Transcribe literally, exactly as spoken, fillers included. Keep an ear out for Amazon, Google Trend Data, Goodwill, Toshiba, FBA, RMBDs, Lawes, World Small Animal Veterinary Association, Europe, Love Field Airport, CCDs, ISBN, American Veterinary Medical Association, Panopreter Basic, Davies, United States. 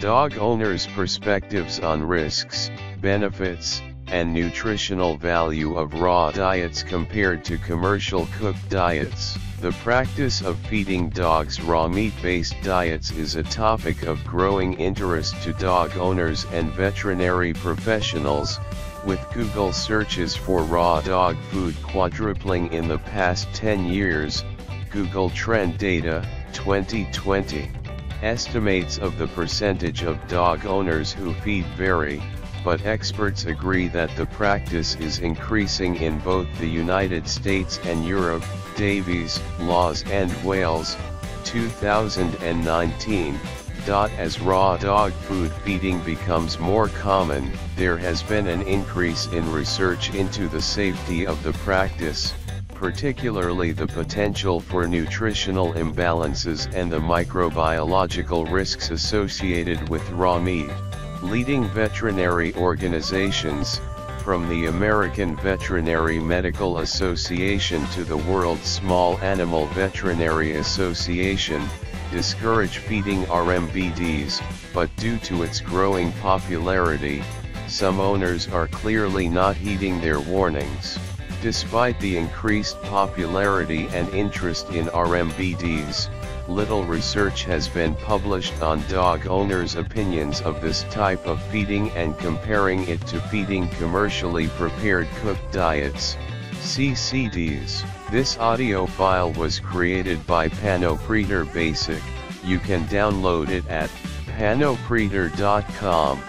Dog owners' perspectives on risks, benefits, and nutritional value of raw diets compared to commercial cooked diets. The practice of feeding dogs raw meat-based diets is a topic of growing interest to dog owners and veterinary professionals, with Google searches for raw dog food quadrupling in the past ten years, Google Trend Data, twenty twenty. Estimates of the percentage of dog owners who feed vary, but experts agree that the practice is increasing in both the United States and Europe, Davies, Laws and Wales, two thousand nineteen. As raw dog food feeding becomes more common, there has been an increase in research into the safety of the practice, particularly the potential for nutritional imbalances and the microbiological risks associated with raw meat. Leading veterinary organizations, from the American Veterinary Medical Association to the World Small Animal Veterinary Association, discourage feeding R M B Ds, but due to its growing popularity, some owners are clearly not heeding their warnings. Despite the increased popularity and interest in R M B Ds, little research has been published on dog owners' opinions of this type of feeding and comparing it to feeding commercially prepared cooked diets, C C Ds. This audio file was created by Panopreter Basic. You can download it at panopreter dot com.